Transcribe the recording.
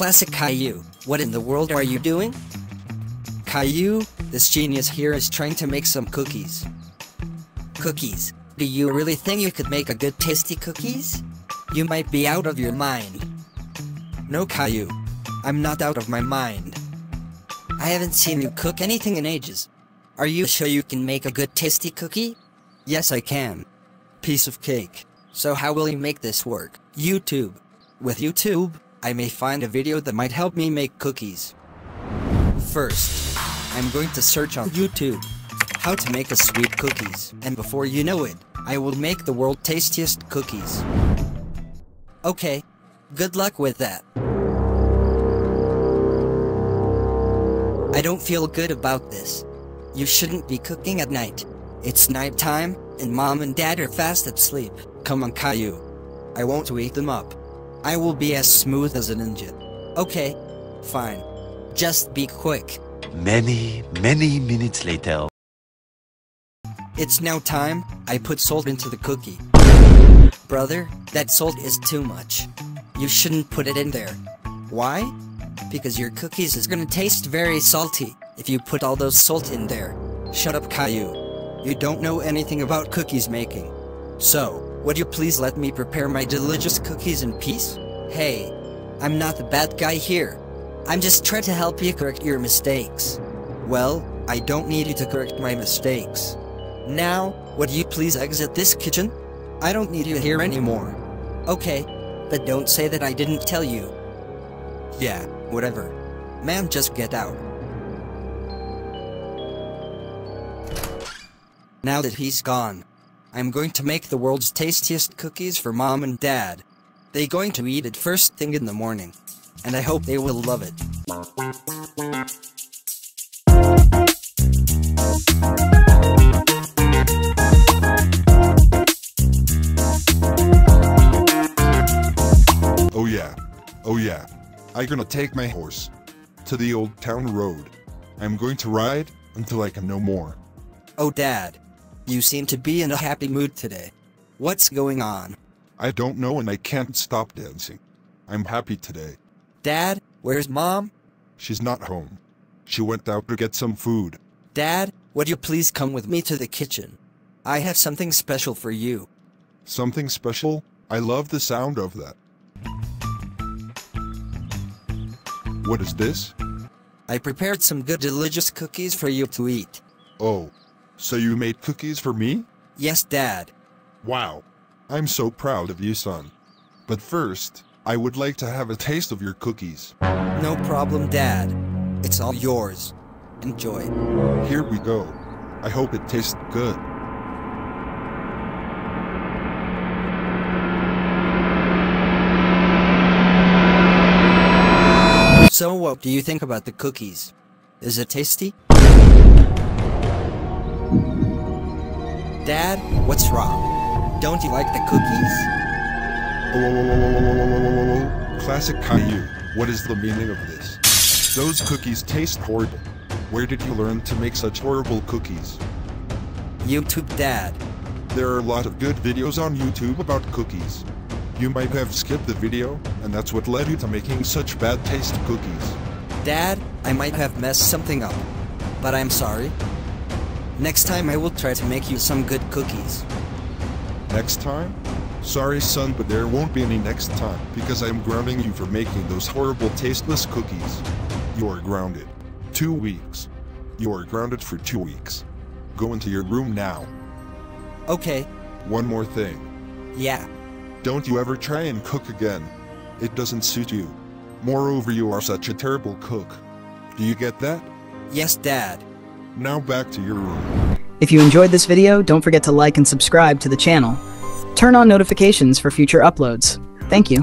Classic Caillou, what in the world are you doing? Caillou, this genius here is trying to make some cookies. Cookies? Do you really think you could make a good tasty cookies? You might be out of your mind. No Caillou, I'm not out of my mind. I haven't seen you cook anything in ages. Are you sure you can make a good tasty cookie? Yes, I can. Piece of cake. So how will you make this work? YouTube. With YouTube, I may find a video that might help me make cookies. First, I'm going to search on YouTube how to make a sweet cookies, and before you know it, I will make the world's tastiest cookies. Okay, good luck with that. I don't feel good about this. You shouldn't be cooking at night. It's nighttime, and mom and dad are fast asleep. Come on, Caillou. I won't wake them up. I will be as smooth as a ninja. Okay, fine. Just be quick. Many minutes later. It's now time. I put salt into the cookie. Brother, that salt is too much. You shouldn't put it in there. Why? Because your cookies is gonna taste very salty if you put all those salt in there. Shut up, Caillou. You don't know anything about cookies making. So, would you please let me prepare my delicious cookies in peace? Hey, I'm not the bad guy here. I'm just trying to help you correct your mistakes. Well, I don't need you to correct my mistakes. Now, would you please exit this kitchen? I don't need you here anymore. Okay, but don't say that I didn't tell you. Yeah, whatever. Ma'am, just get out. Now that he's gone, I'm going to make the world's tastiest cookies for mom and dad. They're going to eat it first thing in the morning, and I hope they will love it. Oh yeah, I gonna take my horse to the old town road. I'm going to ride until I can no more. Oh dad, you seem to be in a happy mood today. What's going on? I don't know, and I can't stop dancing. I'm happy today. Dad, where's mom? She's not home. She went out to get some food. Dad, would you please come with me to the kitchen? I have something special for you. Something special? I love the sound of that. What is this? I prepared some good delicious cookies for you to eat. Oh, so you made cookies for me? Yes, Dad. Wow, I'm so proud of you, son. But first, I would like to have a taste of your cookies. No problem, Dad. It's all yours. Enjoy. Here we go. I hope it tastes good. So what do you think about the cookies? Is it tasty? Dad, what's wrong? Don't you like the cookies? Oh, classic Caillou, what is the meaning of this? Those cookies taste horrible. Where did you learn to make such horrible cookies? YouTube, Dad. There are a lot of good videos on YouTube about cookies. You might have skipped the video, and that's what led you to making such bad taste cookies. Dad, I might have messed something up, but I'm sorry. Next time I will try to make you some good cookies. Next time? Sorry son, but there won't be any next time, because I'm grounding you for making those horrible tasteless cookies. You are grounded. 2 weeks. You are grounded for 2 weeks. Go into your room now. Okay. One more thing. Yeah. Don't you ever try and cook again. It doesn't suit you. Moreover, you are such a terrible cook. Do you get that? Yes, Dad. Now back to your room. If you enjoyed this video, don't forget to like and subscribe to the channel. Turn on notifications for future uploads. Thank you.